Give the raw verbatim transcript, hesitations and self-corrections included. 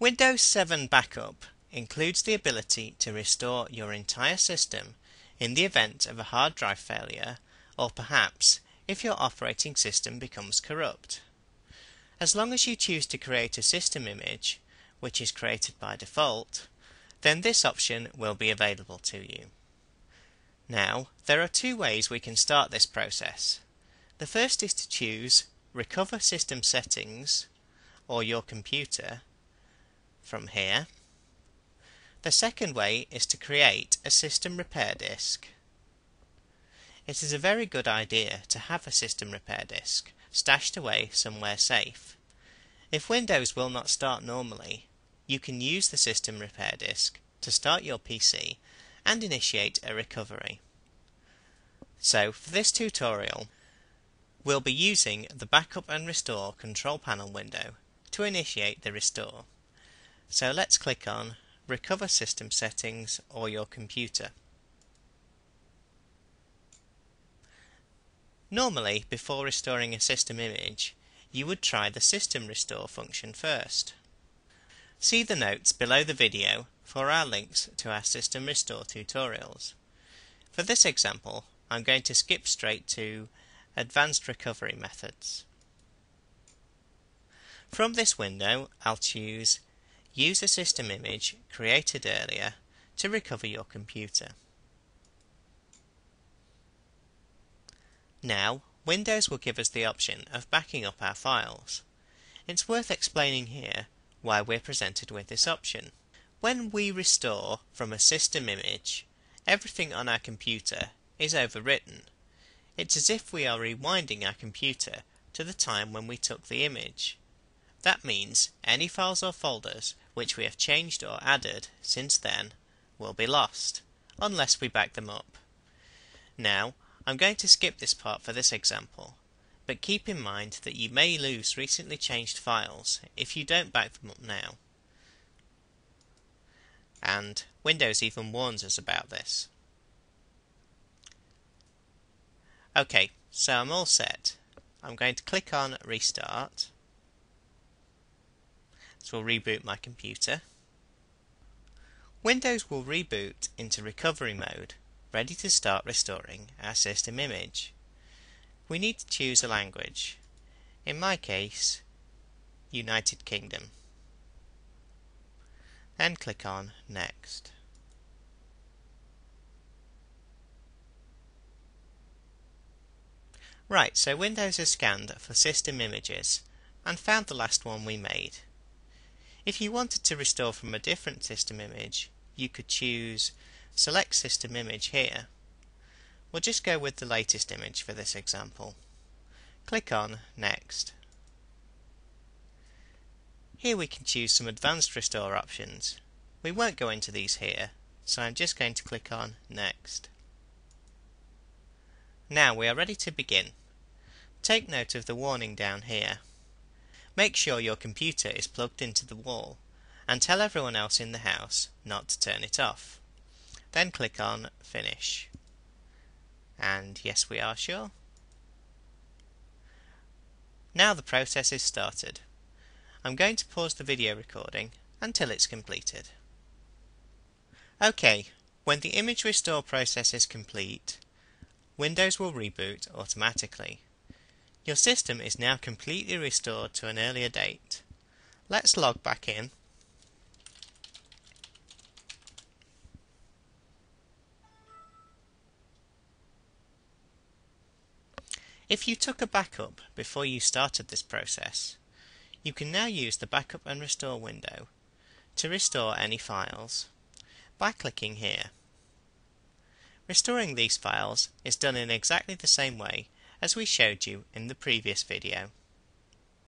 Windows seven Backup includes the ability to restore your entire system in the event of a hard drive failure, or perhaps if your operating system becomes corrupt. As long as you choose to create a system image, which is created by default, then this option will be available to you. Now, there are two ways we can start this process. The first is to choose Recover System Settings or your computer from here. The second way is to create a system repair disk. It is a very good idea to have a system repair disk stashed away somewhere safe. If Windows will not start normally, you can use the system repair disk to start your P C and initiate a recovery. So for this tutorial, we'll be using the Backup and Restore control panel window to initiate the restore. So let's click on Recover System Settings or your computer. Normally, before restoring a system image, you would try the System Restore function first. See the notes below the video for our links to our System Restore tutorials. For this example, I'm going to skip straight to Advanced Recovery Methods. From this window, I'll choose Use a System Image created earlier to recover your computer. Now, Windows will give us the option of backing up our files. It's worth explaining here why we're presented with this option. When we restore from a system image, everything on our computer is overwritten. It's as if we are rewinding our computer to the time when we took the image. That means any files or folders which we have changed or added since then will be lost, unless we back them up. Now, I'm going to skip this part for this example, but keep in mind that you may lose recently changed files if you don't back them up now. And Windows even warns us about this. Okay, so I'm all set. I'm going to click on Restart. This will reboot my computer. Windows will reboot into recovery mode, ready to start restoring our system image. We need to choose a language. In my case, United Kingdom. Then click on Next. Right, so Windows has scanned for system images and found the last one we made. If you wanted to restore from a different system image, you could choose Select System Image here. We'll just go with the latest image for this example. Click on Next. Here we can choose some advanced restore options. We won't go into these here, so I'm just going to click on Next. Now we are ready to begin. Take note of the warning down here. Make sure your computer is plugged into the wall and tell everyone else in the house not to turn it off. Then click on Finish. And yes, we are sure. Now the process is started. I'm going to pause the video recording until it's completed. Okay, when the image restore process is complete, Windows will reboot automatically. Your system is now completely restored to an earlier date. Let's log back in. If you took a backup before you started this process, you can now use the Backup and Restore window to restore any files by clicking here. Restoring these files is done in exactly the same way as we showed you in the previous video.